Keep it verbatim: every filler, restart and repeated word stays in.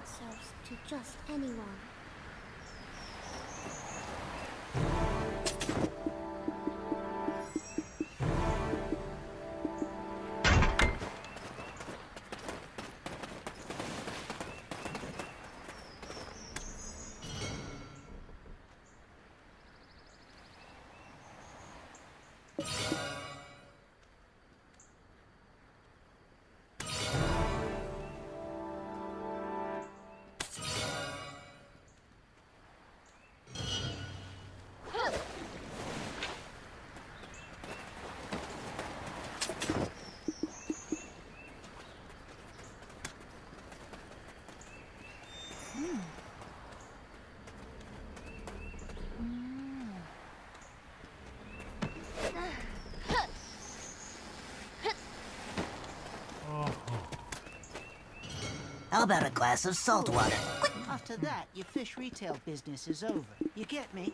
ourselves to just anyone. How about a glass of salt water? After that, your fish retail business is over. You get me?